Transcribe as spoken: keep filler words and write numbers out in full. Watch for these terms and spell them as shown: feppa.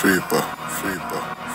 Feppa, Feppa.